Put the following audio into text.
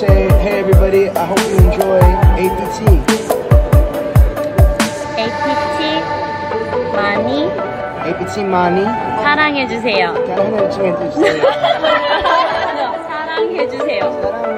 say, hey everybody, I hope you enjoy APT 많이 사랑해주세요. 사랑해주세요. 사랑해주세요.